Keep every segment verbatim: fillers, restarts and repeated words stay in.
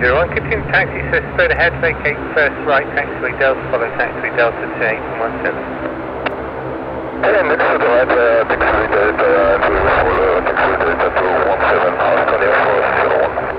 zero one, continue taxi, so straight ahead, vacate first right, taxiway Delta, follow taxiway Delta to eight one seven. And next to the right, uh, taxiway Delta, and we will follow taxiway Delta to one seven, house twenty-four zero one.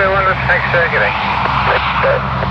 One, let's take circuiting.